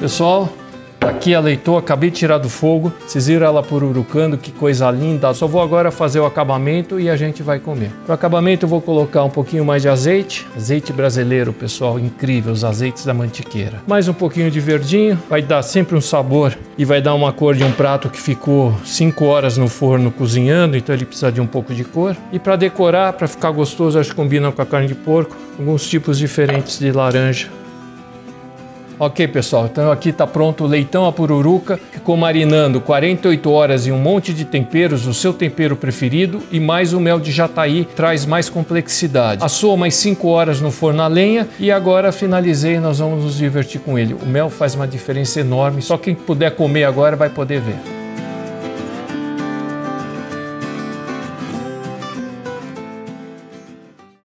Pessoal, aqui a leitoa, acabei de tirar do fogo. Vocês viram ela pururucando, que coisa linda. Só vou agora fazer o acabamento e a gente vai comer. Para o acabamento eu vou colocar um pouquinho mais de azeite. Azeite brasileiro, pessoal, incrível, os azeites da Mantiqueira. Mais um pouquinho de verdinho, vai dar sempre um sabor e vai dar uma cor de um prato que ficou 5 horas no forno cozinhando, então ele precisa de um pouco de cor. E para decorar, para ficar gostoso, acho que combina com a carne de porco, alguns tipos diferentes de laranja. Ok, pessoal, então aqui está pronto o leitão a pururuca. Ficou marinando 48 horas em um monte de temperos, o seu tempero preferido, e mais o mel de Jataí, traz mais complexidade. Assou mais 5 horas no forno a lenha e agora finalizei, nós vamos nos divertir com ele. O mel faz uma diferença enorme, só quem puder comer agora vai poder ver.